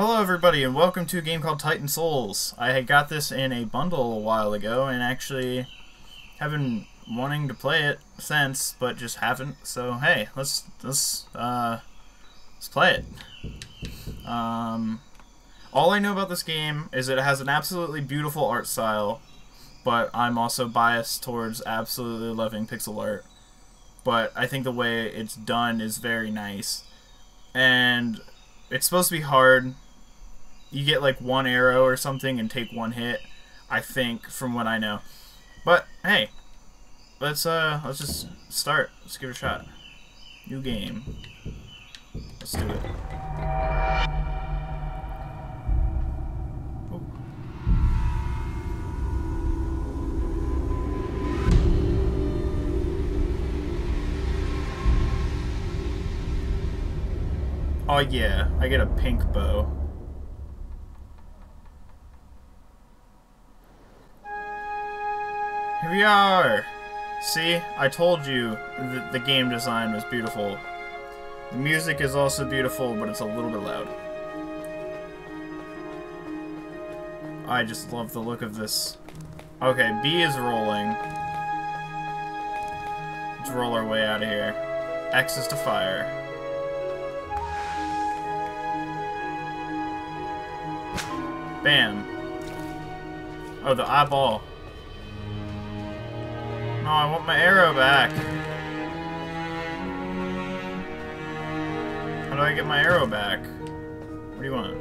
Hello everybody and welcome to a game called Titan Souls. I had got this in a bundle a while ago and actually have been wanting to play it since, but just haven't. So hey, let's play it. All I know about this game is it has an absolutely beautiful art style, but I'm also biased towards absolutely loving pixel art. But I think the way it's done is very nice, and it's supposed to be hard. You get like one arrow or something and take one hit, I think, from what I know. But hey, let's just start. Let's give it a shot. New game. Let's do it. Oh. Oh yeah, I get a pink bow. Here we are! See, I told you that the game design was beautiful. The music is also beautiful, but it's a little bit loud. I just love the look of this. Okay, B is rolling. Let's roll our way out of here. X is to fire. Bam. Oh, the eyeball. No, I want my arrow back. How do I get my arrow back? What do you want?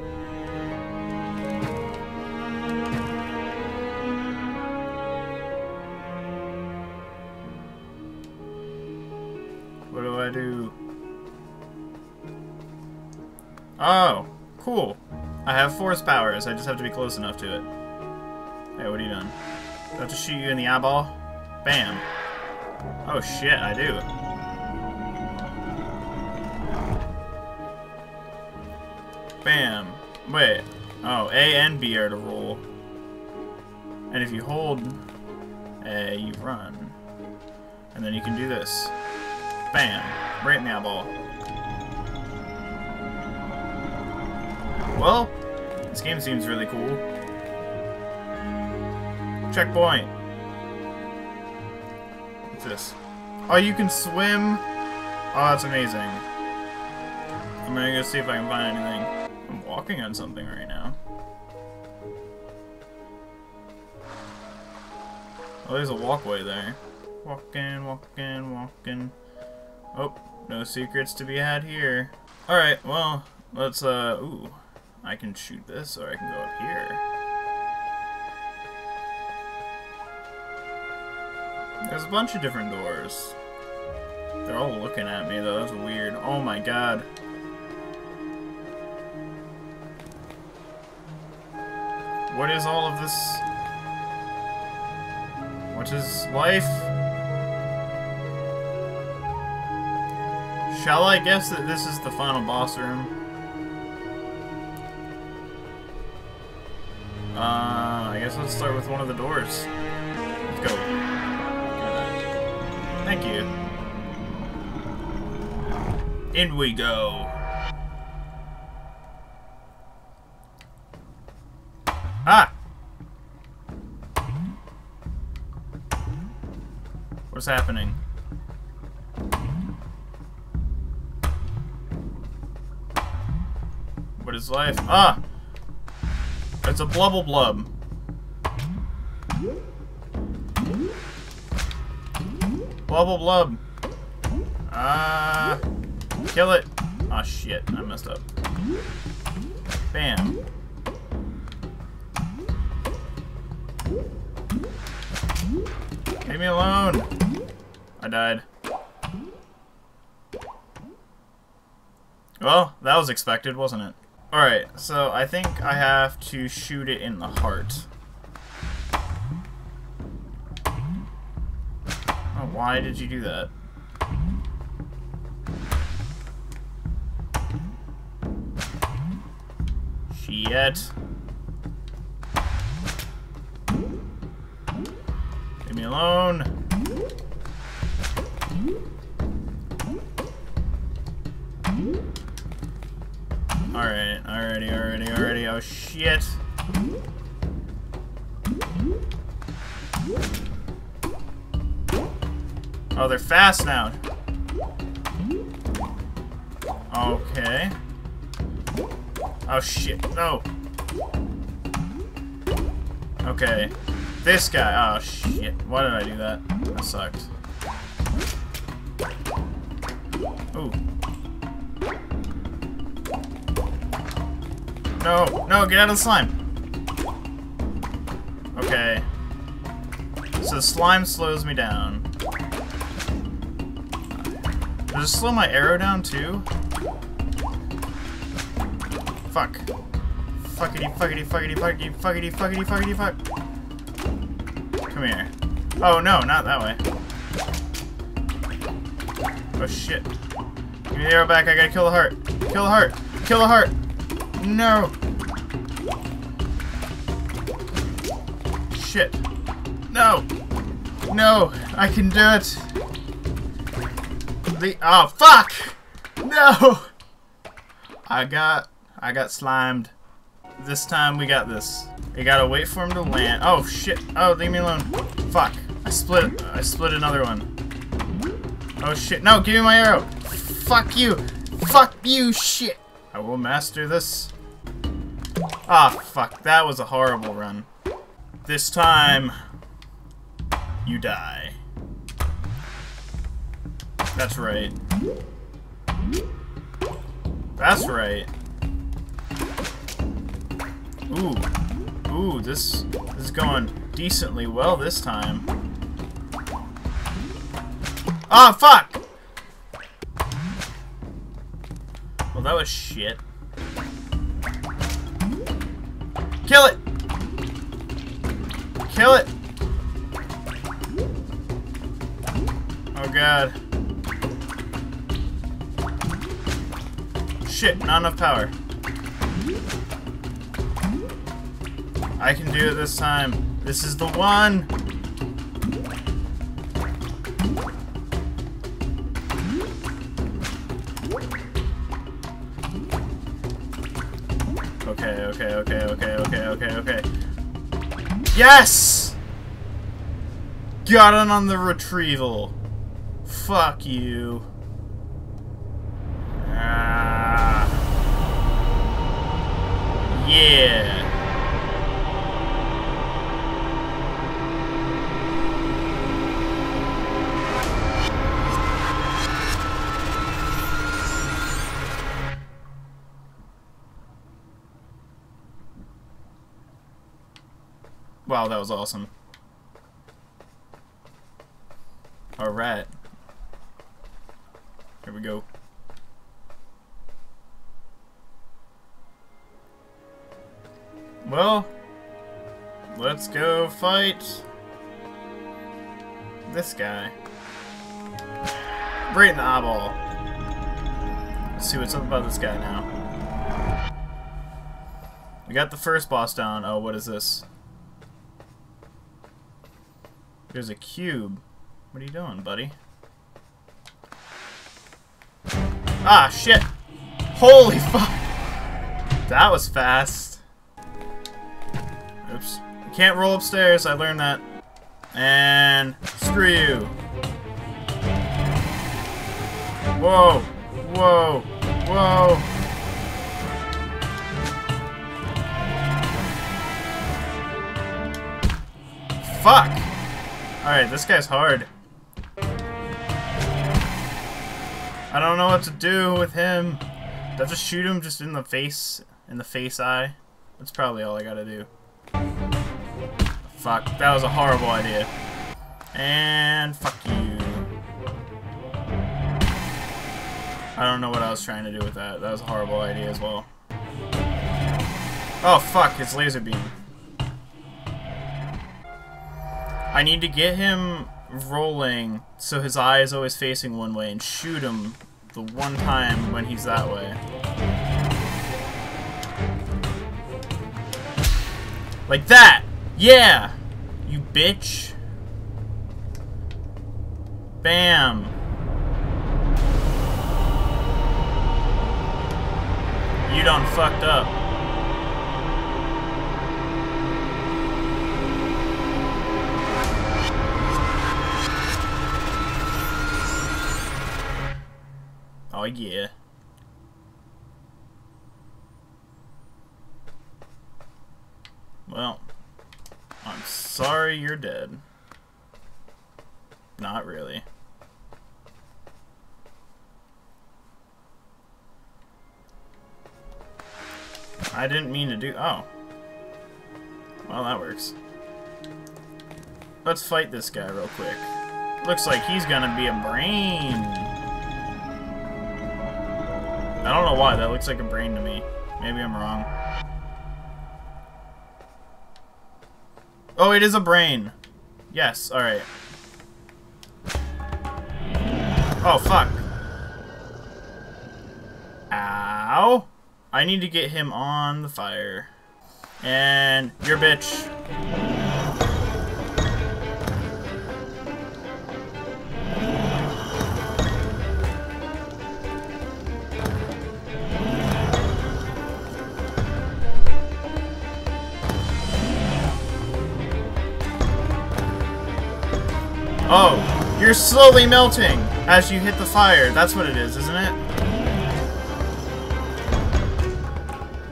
What do I do? Oh, cool. I have force powers, I just have to be close enough to it. Hey, what are you doing? Do I have to shoot you in the eyeball? Bam. Oh shit, I do. Bam. Wait. Oh, A and B are to roll. And if you hold A, you run. And then you can do this. Bam. Right in the eyeball. Well, this game seems really cool. Checkpoint. What's this? Oh, you can swim? Oh, that's amazing. I'm gonna go see if I can find anything. I'm walking on something right now. Oh, there's a walkway there. Walking, walking, walking. Oh, no secrets to be had here. Alright, well, let's, ooh. I can shoot this, or I can go up here. There's a bunch of different doors. They're all looking at me, though. That's weird. Oh my god. What is all of this? What is life? Shall I guess that this is the final boss room? I guess let's start with one of the doors. Let's go. Thank you. In we go. Ah! What's happening? What is life? Ah! It's a blubble blub. Blubble blub. Kill it. Aw, shit, I messed up. Bam. Leave me alone. I died. Well, that was expected, wasn't it? Alright, so I think I have to shoot it in the heart. Oh, why did you do that? Shit. Leave me alone. Alright, already. Oh, shit. Oh, they're fast now. Okay. Oh, shit. No. Okay. This guy. Oh, shit. Why did I do that? That sucked. Ooh. No. No, get out of the slime. Okay. So the slime slows me down. Does it slow my arrow down, too? Fuck. Fuck. Come here. Oh, no, not that way. Oh, shit. Give me the arrow back. I gotta kill the heart. Kill the heart. Kill the heart. No. Shit. No. No. I can do it. Oh, fuck! No! I got slimed. This time we got this. You gotta wait for him to land. Oh, shit. Oh, leave me alone. Fuck. I split another one. Oh, shit. No, give me my arrow. Fuck you. Fuck you, shit. I will master this. Ah, fuck. That was a horrible run. This time, you die. That's right. That's right. Ooh. Ooh, this is going decently well this time. Ah, fuck! Well, that was shit. Kill it! Kill it! Oh, God. Shit, not enough power. I can do it this time. This is the one! Okay. Yes! Got it on the retrieval. Fuck you. Yeah. Wow, that was awesome. All right. Here we go. Well, let's go fight this guy. Right in the eyeball. Let's see what's up about this guy now. We got the first boss down. Oh, what is this? There's a cube. What are you doing, buddy? Ah, shit! Holy fuck! That was fast. Oops. Can't roll upstairs, I learned that. And screw you. Whoa. Whoa. Whoa. Fuck. Alright, this guy's hard. I don't know what to do with him. Do I have to shoot him just in the face? In the face eye? That's probably all I gotta do. Fuck, that was a horrible idea. And fuck you. I don't know what I was trying to do with that. That was a horrible idea as well. Oh fuck, it's laser beam. I need to get him rolling so his eye is always facing one way and shoot him the one time when he's that way. Like that! Yeah! You bitch! Bam! You done fucked up. Oh yeah. Well, I'm sorry you're dead. Not really. I didn't mean to do... Oh. Well, that works. Let's fight this guy real quick. Looks like he's gonna be a brain. I don't know why that looks like a brain to me. Maybe I'm wrong. Oh, it is a brain. Yes, alright. Oh, fuck. Ow. I need to get him on the fire. And your bitch. Oh, you're slowly melting as you hit the fire. That's what it is, isn't it?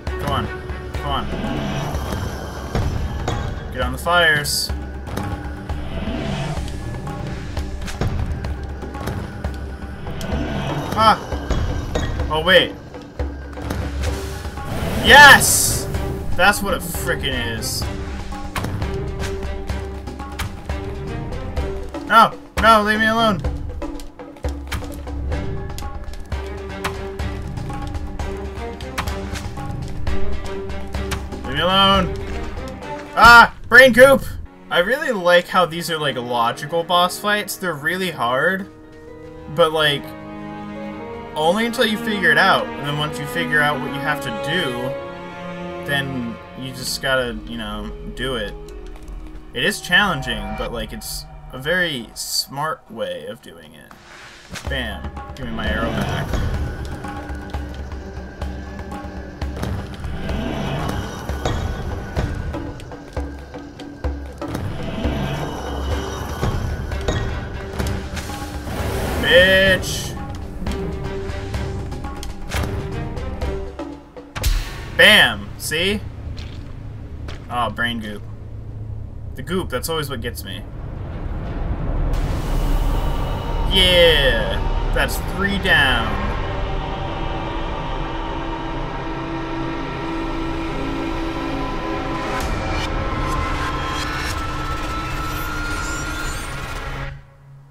Come on. Get on the fires. Ah! Oh, wait. Yes! That's what it frickin' is. No! No, leave me alone! Leave me alone. Ah! Brain coop! I really like how these are like logical boss fights. They're really hard, but like only until you figure it out. And then once you figure out what you have to do, then you just gotta, you know, do it. It is challenging, but like it's a very smart way of doing it. Bam. Give me my arrow back. Bitch! Bam! See? Ah, oh, brain goop. The goop, that's always what gets me. Yeah! That's 3 down.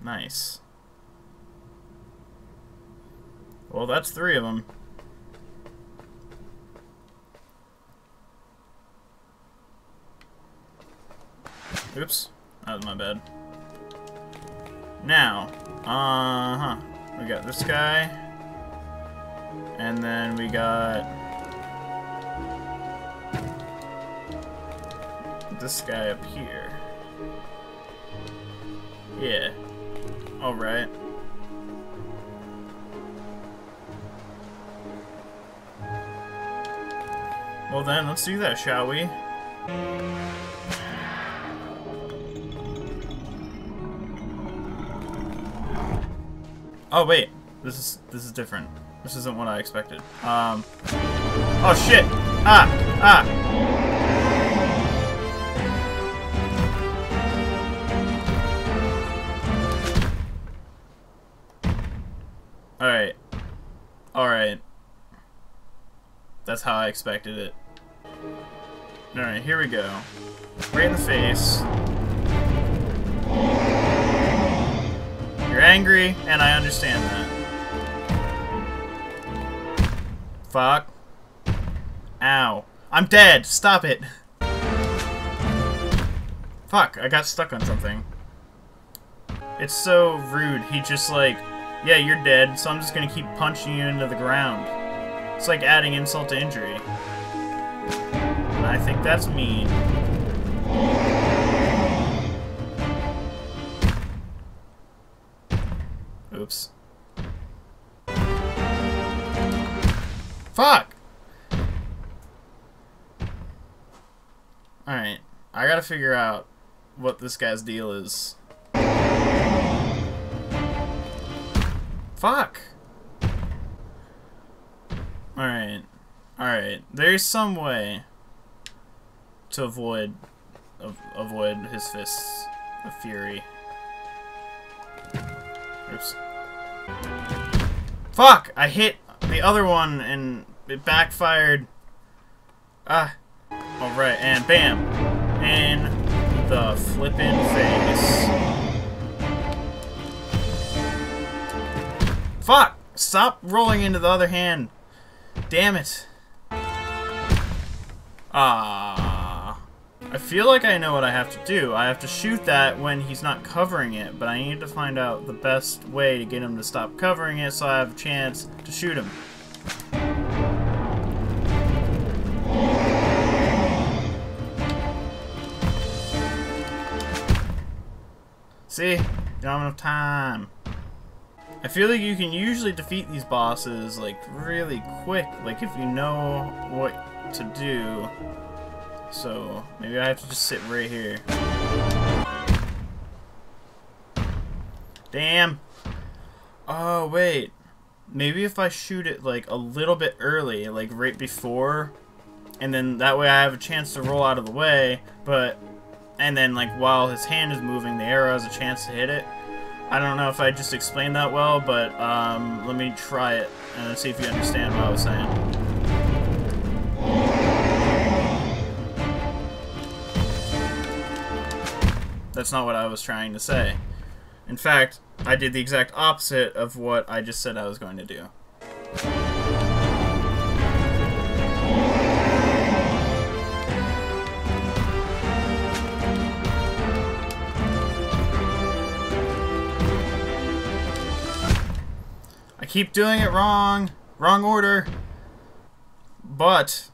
Nice. Well, that's 3 of them. Oops, that was my bad. Now, we got this guy, and then we got this guy up here. Yeah. All right. Well then, let's do that, shall we? Oh wait, this is different. This isn't what I expected. Oh shit! All right. That's how I expected it. Alright, here we go. Right in the face. You're angry, and I understand that. Fuck. Ow. I'm dead! Stop it! Fuck, I got stuck on something. It's so rude. He just like, yeah, you're dead, so I'm just gonna keep punching you into the ground. It's like adding insult to injury. I think that's mean. Oops. Fuck! I gotta figure out what this guy's deal is. Fuck! Alright. Alright. There's some way to avoid his fists of fury. Oops. Fuck! I hit the other one and it backfired. Ah. Alright, and bam! In the flippin' face. Fuck! Stop rolling into the other hand. Damn it. Ah. I feel like I know what I have to do. I have to shoot that when he's not covering it, but I need to find out the best way to get him to stop covering it so I have a chance to shoot him. See? Don't have enough time. I feel like you can usually defeat these bosses, like, really quick, like, if you know what to do. So, maybe I have to just sit right here. Damn! Oh, wait. Maybe if I shoot it, like, a little bit early, like, right before, and then that way I have a chance to roll out of the way, but, and then, like, while his hand is moving, the arrow has a chance to hit it. I don't know if I just explained that well, but let me try it and let's see if you understand what I was saying. That's not what I was trying to say. In fact, I did the exact opposite of what I just said I was going to do. Keep doing it wrong, order. But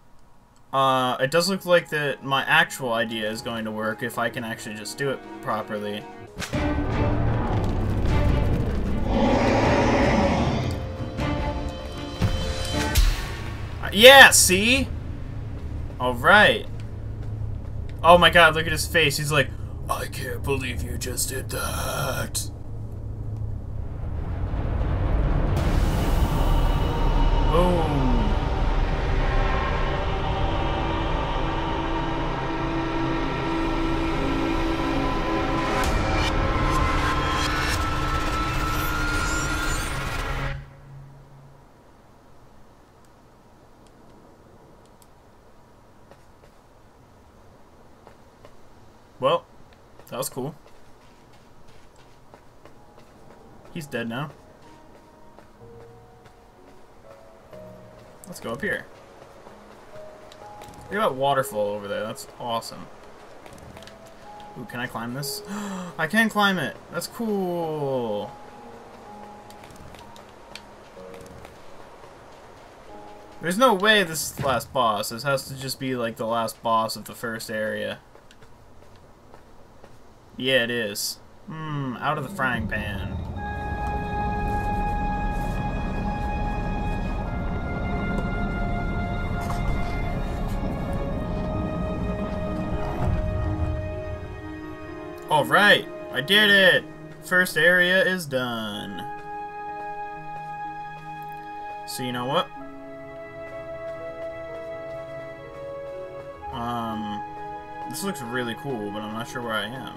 it does look like that my actual idea is going to work if I can actually just do it properly. Yeah, see? All right. Oh my God, look at his face. He's like, I can't believe you just did that. Boom. Well, that was cool. He's dead now. Let's go up here. Look at that waterfall over there. That's awesome. Ooh, can I climb this? I can climb it. That's cool. There's no way this is the last boss. This has to just be like the last boss of the first area. Yeah, it is. Out of the frying pan. Alright, I did it! First area is done. So you know what? This looks really cool, but I'm not sure where I am.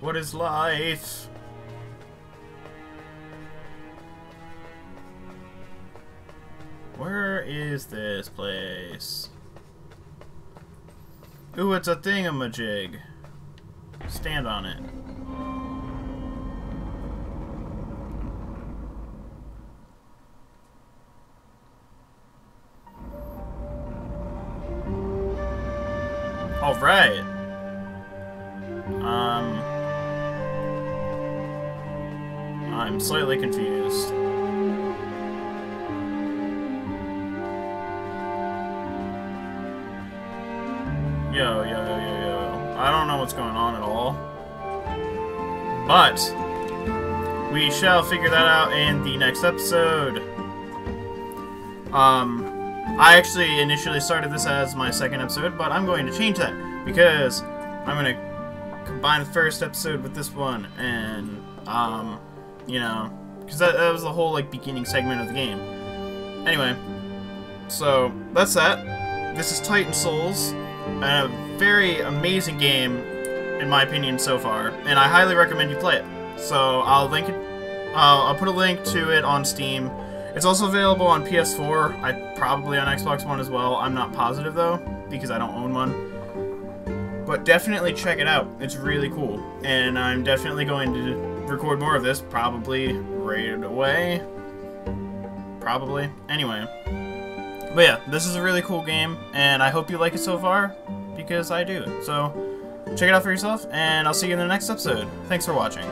What is life? Where is this place? Ooh, it's a thingamajig. Stand on it. All right. I'm slightly confused. Yo. I don't know what's going on at all. But we shall figure that out in the next episode. I actually initially started this as my second episode, but I'm going to change that because I'm going to combine the first episode with this one, and, you know, because that was the whole, like, beginning segment of the game. Anyway, so that's that. This is Titan Souls, and a very amazing game, in my opinion, so far, and I highly recommend you play it. So I'll link it, I'll put a link to it on Steam. It's also available on PS4, probably on Xbox One as well. I'm not positive though, because I don't own one. But definitely check it out. It's really cool. And I'm definitely going to record more of this, probably right away. Probably. Anyway. But yeah, this is a really cool game, and I hope you like it so far, because I do. So, check it out for yourself, and I'll see you in the next episode. Thanks for watching.